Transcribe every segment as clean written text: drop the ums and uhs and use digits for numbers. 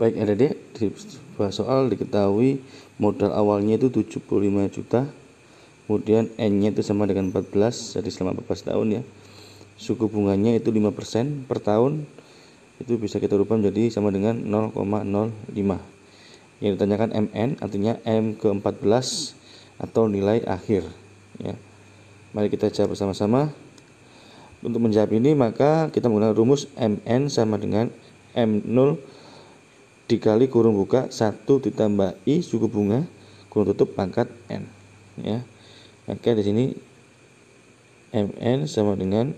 Baik RD, di sebuah soal diketahui modal awalnya itu 75 juta, kemudian N-nya itu sama dengan 14, jadi selama 14 tahun ya. Suku bunganya itu 5% per tahun, itu bisa kita rubah menjadi sama dengan 0,05. Yang ditanyakan MN, artinya M ke-14 atau nilai akhir ya. Mari kita jawab bersama-sama. Untuk menjawab ini maka kita menggunakan rumus MN sama dengan M0 dikali kurung buka 1 ditambah I suku bunga kurung tutup pangkat N ya. Maka di sini MN sama dengan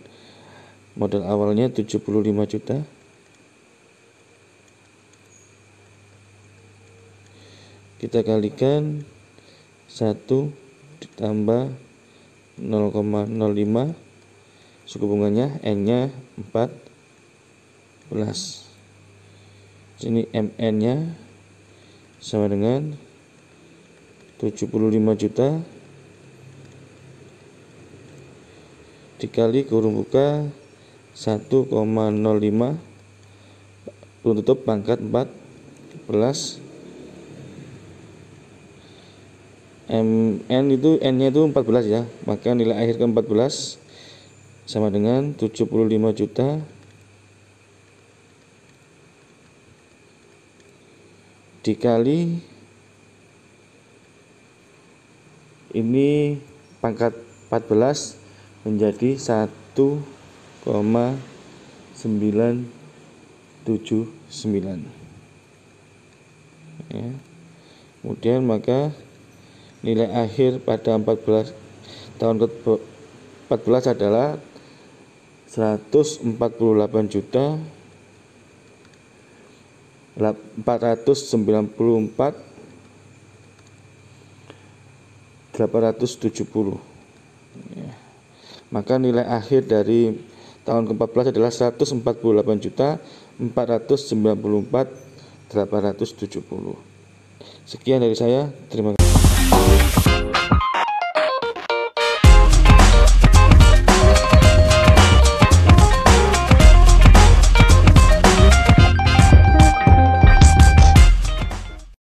modal awalnya 75 juta, kita kalikan 1 ditambah 0,05, suku bunganya N nya 14. Sini MN nya sama dengan 75 juta dikali kurung buka 1,05 kurung tutup pangkat 14. MN itu N nya itu 14 ya, maka nilai akhir ke-14 sama dengan 75 juta dikali ini pangkat 14 menjadi 1,979 ya. Kemudian maka nilai akhir pada 14 adalah 148.494.870 ya. Maka nilai akhir dari tahun ke-14 adalah 148.494.870. Sekian dari saya, terima kasih.